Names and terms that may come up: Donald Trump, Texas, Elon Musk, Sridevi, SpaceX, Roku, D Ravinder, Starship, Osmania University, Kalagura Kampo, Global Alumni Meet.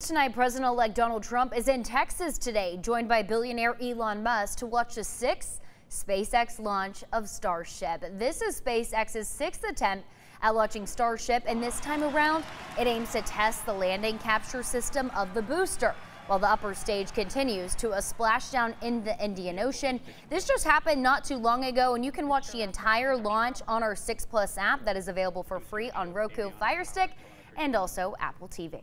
Tonight, President-elect Donald Trump is in Texas today, joined by billionaire Elon Musk to watch the sixth SpaceX launch of Starship. This is SpaceX's sixth attempt at launching Starship, and this time around, it aims to test the landing capture system of the booster. While the upper stage continues to a splashdown in the Indian Ocean. This just happened not too long ago, and you can watch the entire launch on our 6 Plus app that is available for free on Roku, Fire Stick, and also Apple TV.